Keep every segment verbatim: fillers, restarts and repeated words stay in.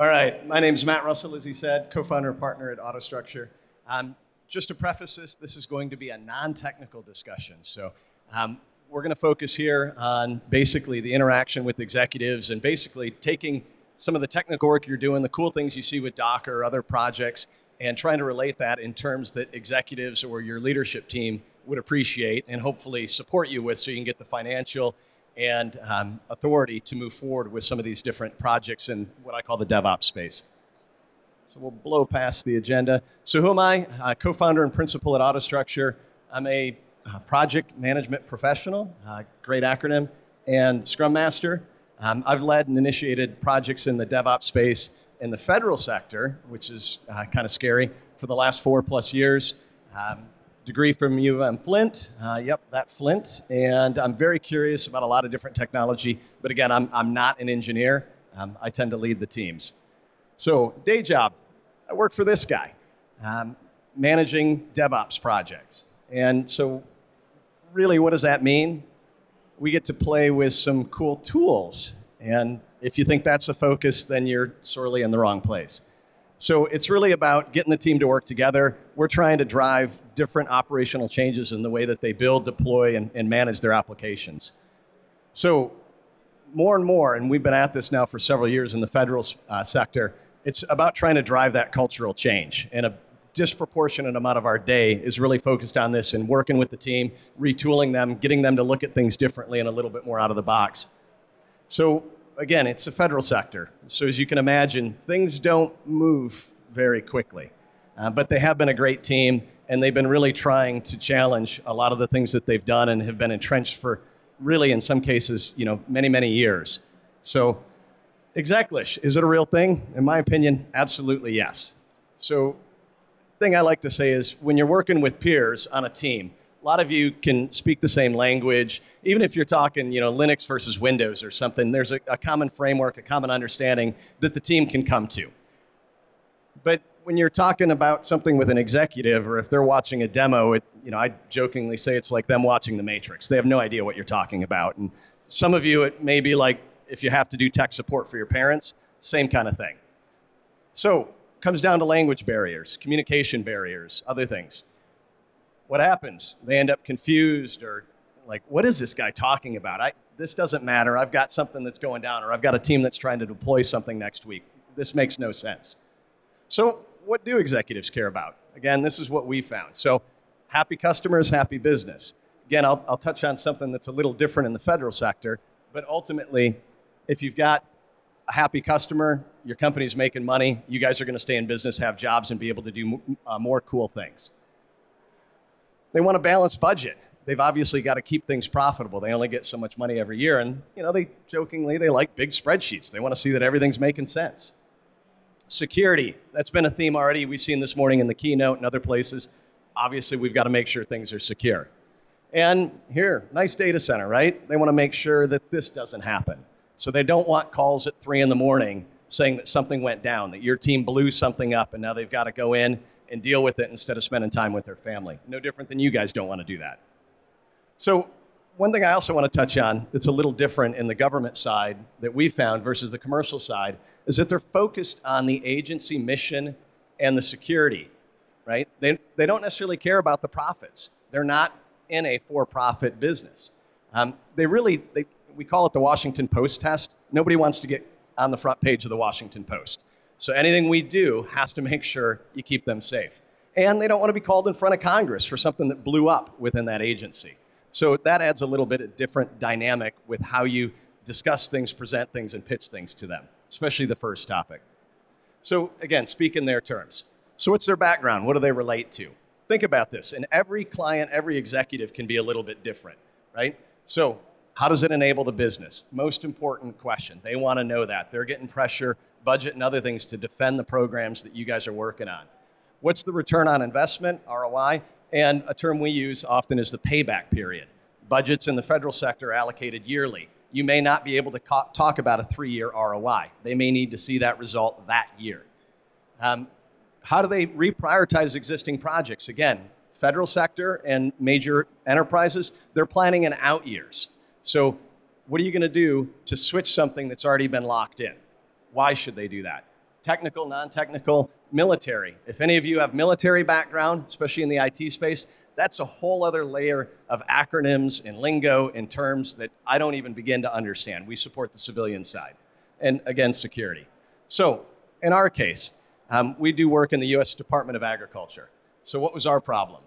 All right, my name's Matt Russell, as he said, co-founder and partner at Autostructure. Um, just to preface this, this is going to be a non-technical discussion. So um, we're going to focus here on basically the interaction with executives and basically taking some of the technical work you're doing, the cool things you see with Docker or other projects, and trying to relate that in terms that executives or your leadership team would appreciate and hopefully support you with so you can get the financial and um, authority to move forward with some of these different projects in what I call the DevOps space. So we'll blow past the agenda. So who am I? Uh, co-founder and principal at Autostructure. I'm a uh, project management professional, uh, great acronym, and Scrum Master. Um, I've led and initiated projects in the DevOps space in the federal sector, which is uh, kind of scary, for the last four plus years. Um, Degree from U of M Flint, uh, yep, that Flint, and I'm very curious about a lot of different technology, but again, I'm, I'm not an engineer. Um, I tend to lead the teams. So, day job, I work for this guy, um, managing DevOps projects. And so, really, what does that mean? We get to play with some cool tools, and if you think that's the focus, then you're sorely in the wrong place. So it's really about getting the team to work together. We're trying to drive different operational changes in the way that they build, deploy, and, and manage their applications. So more and more, and we've been at this now for several years in the federal uh, sector, it's about trying to drive that cultural change. And a disproportionate amount of our day is really focused on this and working with the team, retooling them, getting them to look at things differently and a little bit more out of the box. So, again, it's the federal sector, so as you can imagine, things don't move very quickly. Uh, but they have been a great team, and they've been really trying to challenge a lot of the things that they've done and have been entrenched for really, in some cases, you know, many, many years. So execlish, is it a real thing? In my opinion, absolutely yes. So the thing I like to say is when you're working with peers on a team, a lot of you can speak the same language. Even if you're talking, you know, Linux versus Windows or something, there's a, a common framework, a common understanding that the team can come to. But when you're talking about something with an executive or if they're watching a demo, it, you know, I jokingly say it's like them watching the Matrix. They have no idea what you're talking about. And some of you, it may be like if you have to do tech support for your parents, same kind of thing. So it comes down to language barriers, communication barriers, other things. What happens? They end up confused or like, what is this guy talking about? I, this doesn't matter. I've got something that's going down or I've got a team that's trying to deploy something next week. This makes no sense. So what do executives care about? Again, this is what we found. So happy customers, happy business. Again, I'll, I'll touch on something that's a little different in the federal sector, but ultimately, if you've got a happy customer, your company's making money, you guys are going to stay in business, have jobs, and be able to do uh, more cool things. They want a balanced budget. They've obviously got to keep things profitable. They only get so much money every year. And, you know, they jokingly, they like big spreadsheets. They want to see that everything's making sense. Security, that's been a theme already. We've seen this morning in the keynote and other places. Obviously, we've got to make sure things are secure. And here, nice data center, right? They want to make sure that this doesn't happen. So they don't want calls at three in the morning saying that something went down, that your team blew something up and now they've got to go in and deal with it instead of spending time with their family. No different than you guys don't want to do that. So one thing I also want to touch on that's a little different in the government side that we found versus the commercial side is that they're focused on the agency mission and the security, right? They, they don't necessarily care about the profits. They're not in a for-profit business. Um, they really, they, we call it the Washington Post test. Nobody wants to get on the front page of the Washington Post. So anything we do has to make sure you keep them safe. And they don't want to be called in front of Congress for something that blew up within that agency. So that adds a little bit of different dynamic with how you discuss things, present things, and pitch things to them, especially the first topic. So again, speak in their terms. So what's their background? What do they relate to? Think about this. And every client, every executive can be a little bit different, right? So how does it enable the business? Most important question. They want to know that. They're getting pressure, budget, and other things to defend the programs that you guys are working on. What's the return on investment, R O I? And a term we use often is the payback period. Budgets in the federal sector are allocated yearly. You may not be able to talk about a three-year R O I. They may need to see that result that year. Um, how do they reprioritize existing projects? Again, federal sector and major enterprises, they're planning in out years. So what are you going to do to switch something that's already been locked in? Why should they do that? technical, non-technical, military. If any of you have military background, especially in the I T space, that's a whole other layer of acronyms and lingo and terms that I don't even begin to understand. We support the civilian side. And again, security. So in our case, um, we do work in the U S Department of Agriculture. So what was our problem?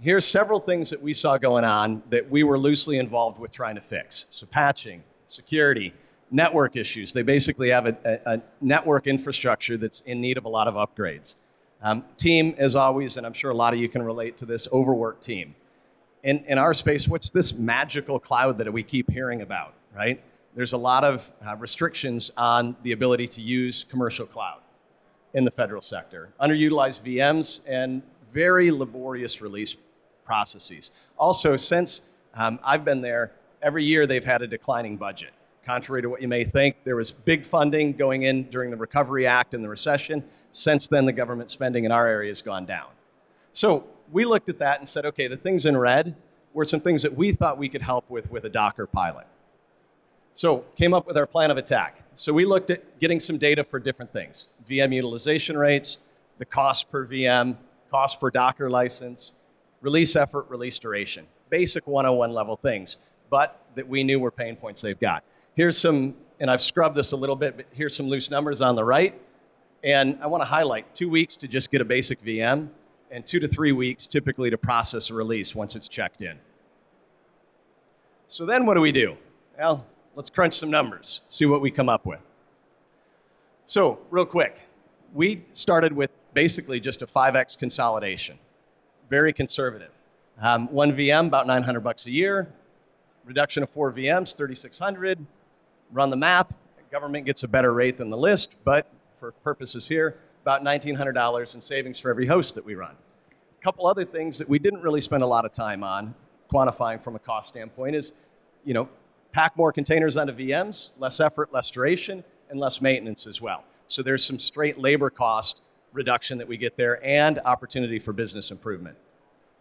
Here's several things that we saw going on that we were loosely involved with trying to fix. So patching, security, network issues. They basically have a, a, a network infrastructure that's in need of a lot of upgrades. Um, team, as always, and I'm sure a lot of you can relate to this, overworked team. In, in our space, what's this magical cloud that we keep hearing about, right? There's a lot of uh, restrictions on the ability to use commercial cloud in the federal sector. Underutilized V Ms and very laborious release processes. Also, since um, I've been there, every year they've had a declining budget. Contrary to what you may think, there was big funding going in during the Recovery Act and the recession. Since then, the government spending in our area has gone down. So we looked at that and said, okay, the things in red were some things that we thought we could help with with a Docker pilot. So came up with our plan of attack. So we looked at getting some data for different things, V M utilization rates, the cost per V M, cost per Docker license, release effort, release duration, basic one oh one level things, but that we knew were pain points they've got. Here's some, and I've scrubbed this a little bit, but here's some loose numbers on the right. And I want to highlight two weeks to just get a basic V M and two to three weeks typically to process a release once it's checked in. So then what do we do? Well, let's crunch some numbers, see what we come up with. So real quick, we started with basically just a five X consolidation, very conservative. Um, one V M, about nine hundred bucks a year, reduction of four V Ms, thirty-six hundred. Run the math, the government gets a better rate than the list, but for purposes here, about nineteen hundred dollars in savings for every host that we run. A couple other things that we didn't really spend a lot of time on quantifying from a cost standpoint is, you know, pack more containers onto V Ms, less effort, less duration, and less maintenance as well. So there's some straight labor cost reduction that we get there and opportunity for business improvement.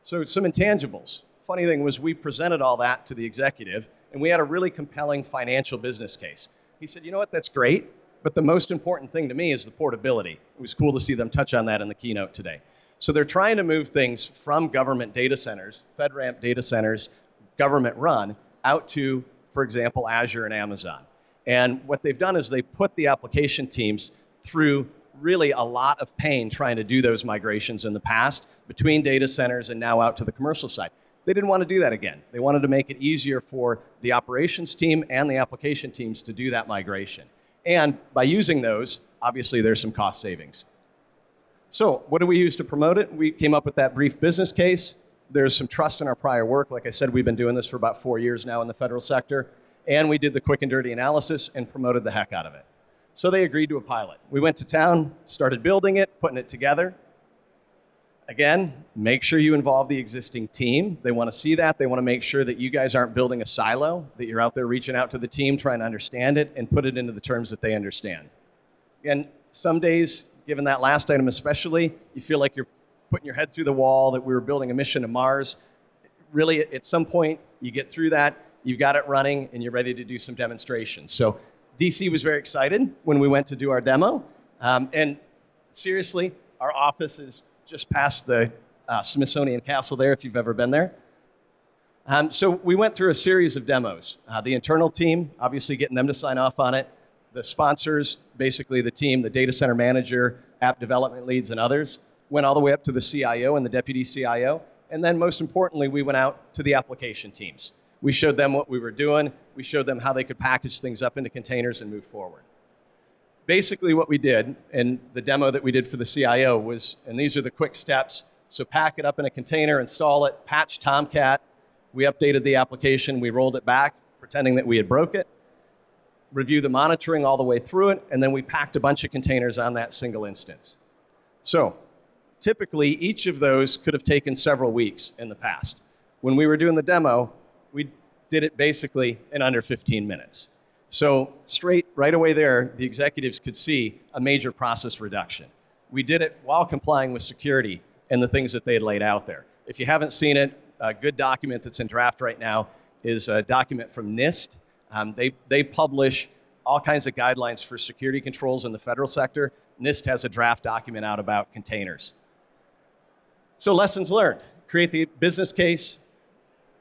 So some intangibles. Funny thing was we presented all that to the executive and we had a really compelling financial business case. He said, you know what, that's great, but the most important thing to me is the portability. It was cool to see them touch on that in the keynote today. So they're trying to move things from government data centers, FedRAMP data centers, government run, out to, for example, Azure and Amazon. And what they've done is they put the application teams through really a lot of pain trying to do those migrations in the past between data centers and now out to the commercial side. They didn't want to do that again. They wanted to make it easier for the operations team and the application teams to do that migration. And by using those, obviously there's some cost savings. So what do we use to promote it? We came up with that brief business case. There's some trust in our prior work. Like I said, we've been doing this for about four years now in the federal sector. And we did the quick and dirty analysis and promoted the heck out of it. So they agreed to a pilot. We went to town, started building it, putting it together. Again, make sure you involve the existing team. They want to see that. They want to make sure that you guys aren't building a silo, that you're out there reaching out to the team, trying to understand it, and put it into the terms that they understand. And some days, given that last item especially, you feel like you're putting your head through the wall, that we were building a mission to Mars. Really, at some point, you get through that, you've got it running, and you're ready to do some demonstrations. So D C was very excited when we went to do our demo. Um, and seriously, our office is just past the uh, Smithsonian Castle there, if you've ever been there. Um, so we went through a series of demos. Uh, the internal team, obviously getting them to sign off on it. The sponsors, basically the team, the data center manager, app development leads, and others. Went all the way up to the C I O and the deputy C I O. And then most importantly, we went out to the application teams. We showed them what we were doing. We showed them how they could package things up into containers and move forward. Basically what we did, and the demo that we did for the C I O was, and these are the quick steps, so pack it up in a container, install it, patch Tomcat. We updated the application. We rolled it back, pretending that we had broke it. Review the monitoring all the way through it, and then we packed a bunch of containers on that single instance. So, typically, each of those could have taken several weeks in the past. When we were doing the demo, we did it basically in under fifteen minutes. So straight right away there, the executives could see a major process reduction. We did it while complying with security and the things that they had laid out there. If you haven't seen it, a good document that's in draft right now is a document from NIST. Um, they, they publish all kinds of guidelines for security controls in the federal sector. NIST has a draft document out about containers. So lessons learned. Create the business case,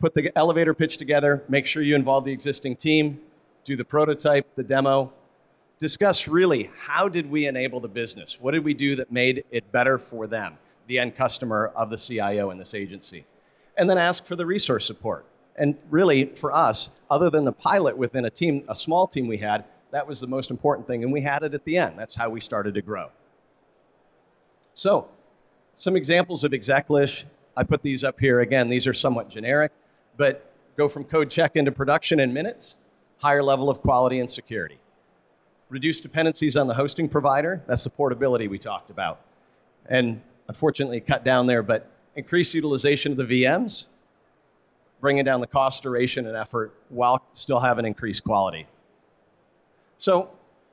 put the elevator pitch together, make sure you involve the existing team, do the prototype, the demo. Discuss really, how did we enable the business? What did we do that made it better for them, the end customer of the C I O in this agency? And then ask for the resource support. And really, for us, other than the pilot within a team, a small team we had, that was the most important thing, and we had it at the end. That's how we started to grow. So, some examples of exec-lish. I put these up here. Again, these are somewhat generic, but go from code check into production in minutes, higher level of quality and security. Reduce dependencies on the hosting provider. That's the portability we talked about. And unfortunately, cut down there, but increase utilization of the V Ms, bringing down the cost, duration, and effort while still having increased quality. So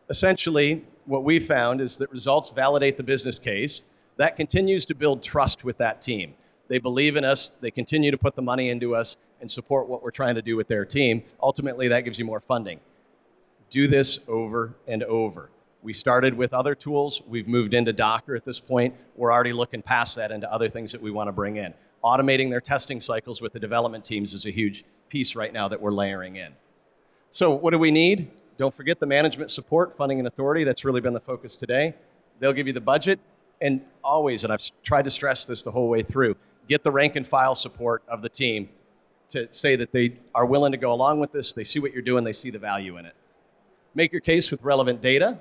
essentially, what we found is that results validate the business case. That continues to build trust with that team. They believe in us, they continue to put the money into us and support what we're trying to do with their team. Ultimately, that gives you more funding. Do this over and over. We started with other tools. We've moved into Docker at this point. We're already looking past that into other things that we want to bring in. Automating their testing cycles with the development teams is a huge piece right now that we're layering in. So what do we need? Don't forget the management support, funding, and authority. That's really been the focus today. They'll give you the budget. And always, and I've tried to stress this the whole way through, get the rank and file support of the team to say that they are willing to go along with this. They see what you're doing. They see the value in it. Make your case with relevant data.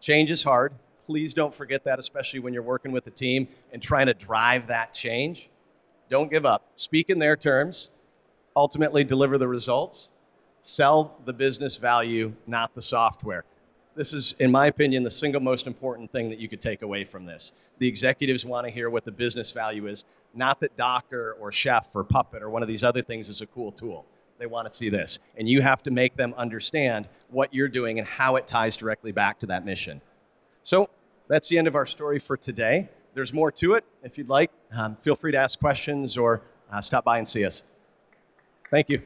Change is hard. Please don't forget that, especially when you're working with a team and trying to drive that change. Don't give up. Speak in their terms. Ultimately, deliver the results. Sell the business value, not the software. This is, in my opinion, the single most important thing that you could take away from this. The executives want to hear what the business value is, not that Docker or Chef or Puppet or one of these other things is a cool tool. They want to see this. And you have to make them understand what you're doing and how it ties directly back to that mission. So that's the end of our story for today. There's more to it. If you'd like, um, feel free to ask questions or uh, stop by and see us. Thank you.